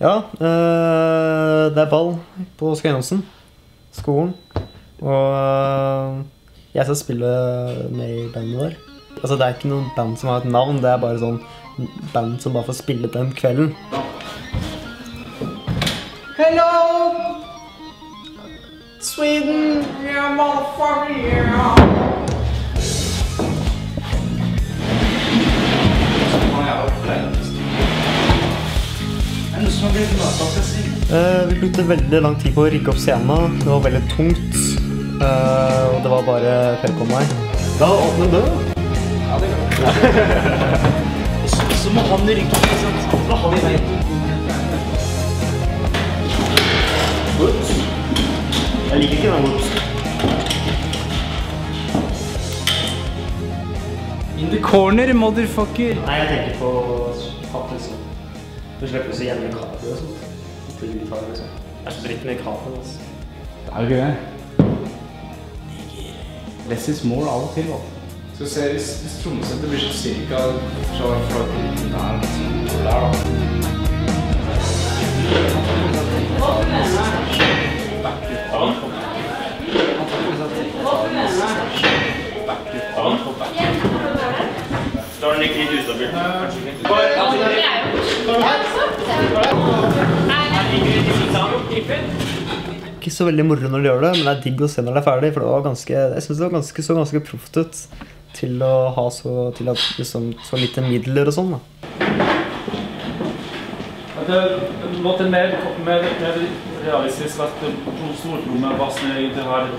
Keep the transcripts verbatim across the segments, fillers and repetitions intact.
Ja, det er ball på Skøyenåsen, skolen, og jeg skal spille med i bandet vår. Altså, det er ikke noen band som har et navn, det er bare sånn band som bare får spille den kvelden. Hello! Sweden! Yeah, motherfucker, yeah! Uh, vi brukte veldig lang tid på å rigge opp scenen. Det var veldig tungt, uh, og det var bare pek om meg. Da åpnet du? Ja, det gjør det. Og så, så må han rigge opp, sant? Da har vi veien. Ups. Jeg liker ikke den, ups. In the corner, motherfucker. Nei, jeg tenker på faktisk. Du slipper så jævlig kaffe og sånt. Det er så dritt med kaffe, altså. Det er jo ikke det. Less is more av og til, da. Skal vi se, hvis trommesettet blir så cirka fra fløyten der, der, da. Da var den ikke litt ustabil. Kanskje ikke. Ikke så veldig moro når de gjør det, men det er digg å se når det er ferdig, for det var ganske, jeg synes det var ganske, så ganske proft ut til å ha så, til at, liksom, så lite midler og sånn, da. Det måtte mer, mer, mer realistisk at to stortrommer var som jeg egentlig har. Er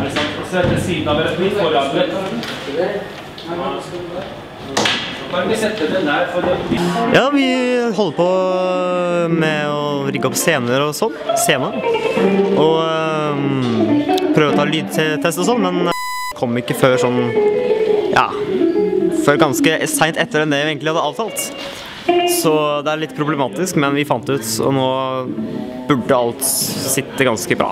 det sant? Se til siden av det, litt foran det. Ja, vi holder på med å rigge opp scener og sånn, scener, og um, prøve å ta lydtest og sånn, men kom ikke før sånn, ja, før ganske sent etter enn det vi egentlig hadde avtalt. Så det er litt problematisk, men vi fant ut, og nå burde alt sitte ganske bra.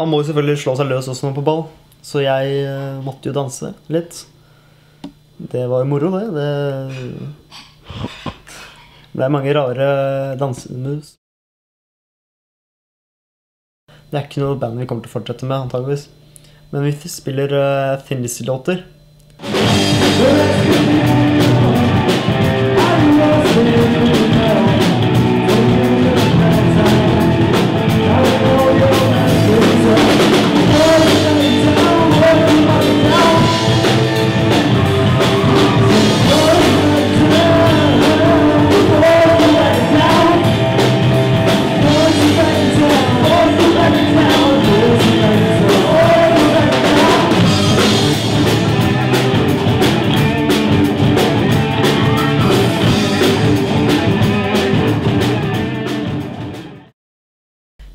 Man må jo selvfølgelig slå seg løs også når på ball, så jeg måtte jo danse litt. Det var jo moro det, det ble mange rare dansemus. Det er ikke noe band vi kommer til å fortsette med, antageligvis. Men vi spiller uh, Thin Lizzy-låter.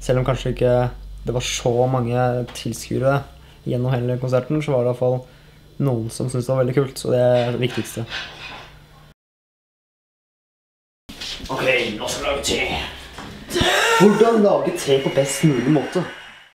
Selv om kanskje ikke det var så mange tilskuere gjennom hele konserten, så var det i hvert fall noen som syntes det var veldig kult, og det er det viktigste. Ok, nå skal vi lage te. Hvordan lage te på best mulig måte?